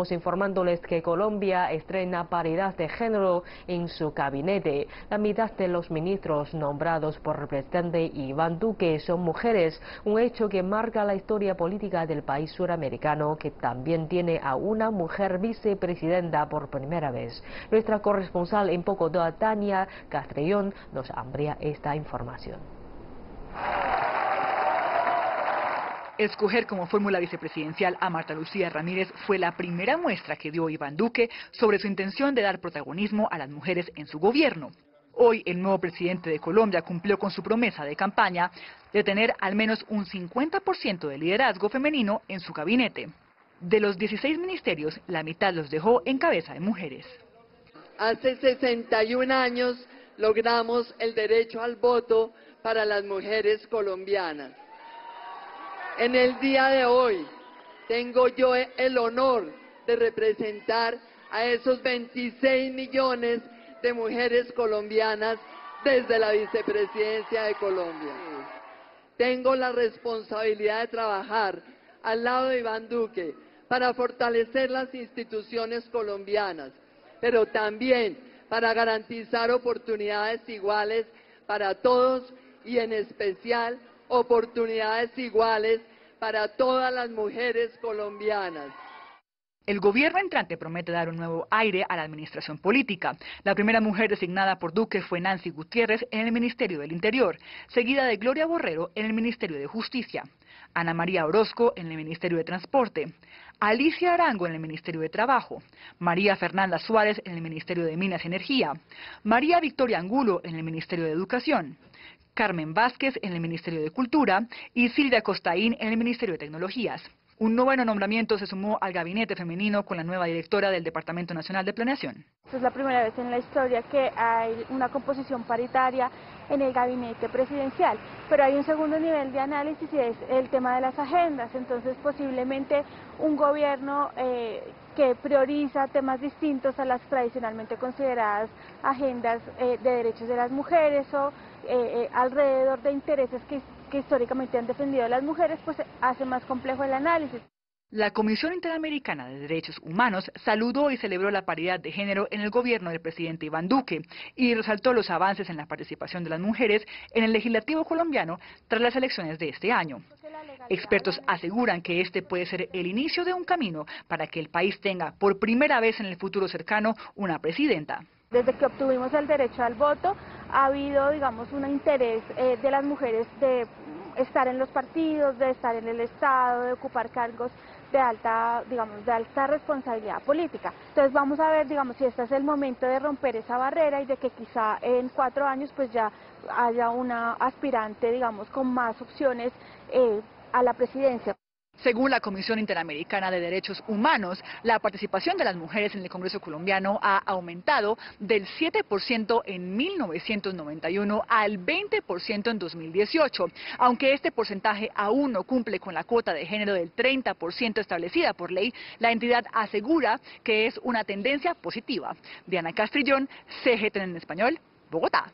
Continuamos informándoles que Colombia estrena paridad de género en su gabinete. La mitad de los ministros nombrados por el presidente Iván Duque son mujeres, un hecho que marca la historia política del país suramericano, que también tiene a una mujer vicepresidenta por primera vez. Nuestra corresponsal en Bogotá, Tania Castellón, nos amplía esta información. Escoger como fórmula vicepresidencial a Marta Lucía Ramírez fue la primera muestra que dio Iván Duque sobre su intención de dar protagonismo a las mujeres en su gobierno. Hoy el nuevo presidente de Colombia cumplió con su promesa de campaña de tener al menos un 50% de liderazgo femenino en su gabinete. De los 16 ministerios, la mitad los dejó en cabeza de mujeres. Hace 61 años logramos el derecho al voto para las mujeres colombianas. En el día de hoy tengo yo el honor de representar a esos 26 millones de mujeres colombianas desde la vicepresidencia de Colombia. Tengo la responsabilidad de trabajar al lado de Iván Duque para fortalecer las instituciones colombianas, pero también para garantizar oportunidades iguales para todos y en especial oportunidades iguales para todas las mujeres colombianas. El gobierno entrante promete dar un nuevo aire a la administración política. La primera mujer designada por Duque fue Nancy Gutiérrez en el Ministerio del Interior, seguida de Gloria Borrero en el Ministerio de Justicia, Ana María Orozco en el Ministerio de Transporte, Alicia Arango en el Ministerio de Trabajo, María Fernanda Suárez en el Ministerio de Minas y Energía, María Victoria Angulo en el Ministerio de Educación, Carmen Vázquez en el Ministerio de Cultura y Silvia Costaín en el Ministerio de Tecnologías. Un noveno nombramiento se sumó al gabinete femenino con la nueva directora del Departamento Nacional de Planeación. Esta es la primera vez en la historia que hay una composición paritaria en el gabinete presidencial, pero hay un segundo nivel de análisis y es el tema de las agendas. Entonces posiblemente un gobierno que prioriza temas distintos a las tradicionalmente consideradas agendas de derechos de las mujeres o alrededor de intereses que históricamente han defendido a las mujeres, pues hace más complejo el análisis. La Comisión Interamericana de Derechos Humanos saludó y celebró la paridad de género en el gobierno del presidente Iván Duque y resaltó los avances en la participación de las mujeres en el legislativo colombiano tras las elecciones de este año. Expertos aseguran que este puede ser el inicio de un camino para que el país tenga por primera vez en el futuro cercano una presidenta. Desde que obtuvimos el derecho al voto ha habido, digamos, un interés de las mujeres de estar en los partidos, de estar en el Estado, de ocupar cargos de alta, digamos, de alta responsabilidad política. Entonces vamos a ver, digamos, si este es el momento de romper esa barrera y de que quizá en 4 años pues ya haya una aspirante, digamos, con más opciones a la presidencia. Según la Comisión Interamericana de Derechos Humanos, la participación de las mujeres en el Congreso colombiano ha aumentado del 7% en 1991 al 20% en 2018, aunque este porcentaje aún no cumple con la cuota de género del 30% establecida por ley, la entidad asegura que es una tendencia positiva. Diana Castrillón, CGTN Español, Bogotá.